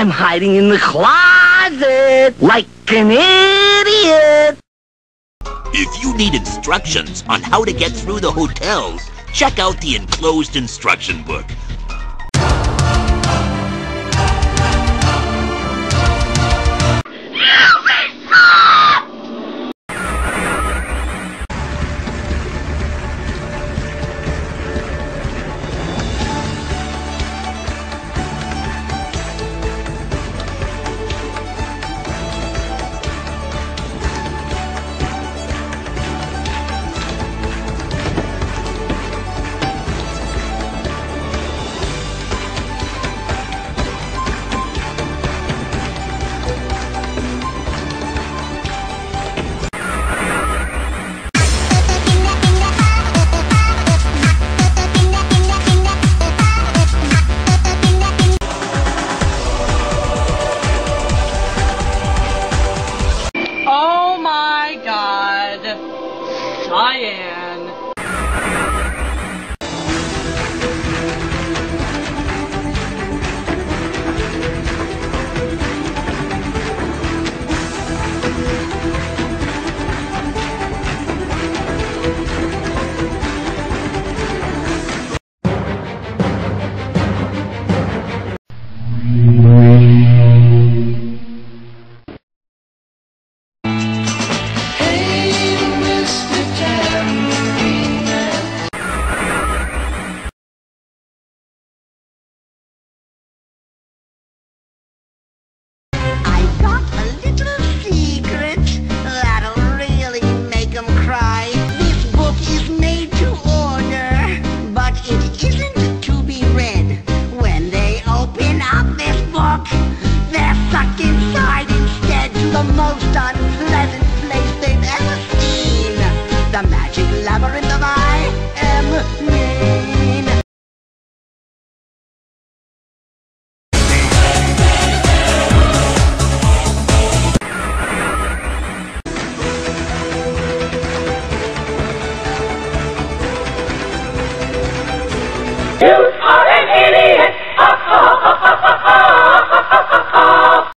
I'm hiding in the closet like an idiot. If you need instructions on how to get through the hotels, check out the enclosed instruction book. You are an idiot!